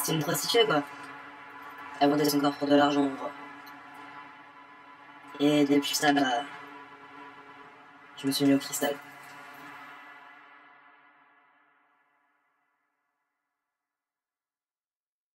C'est une prostituée, quoi. Elle vendait son corps pour de l'argent, quoi. Et depuis ça, bah... je me suis mis au cristal.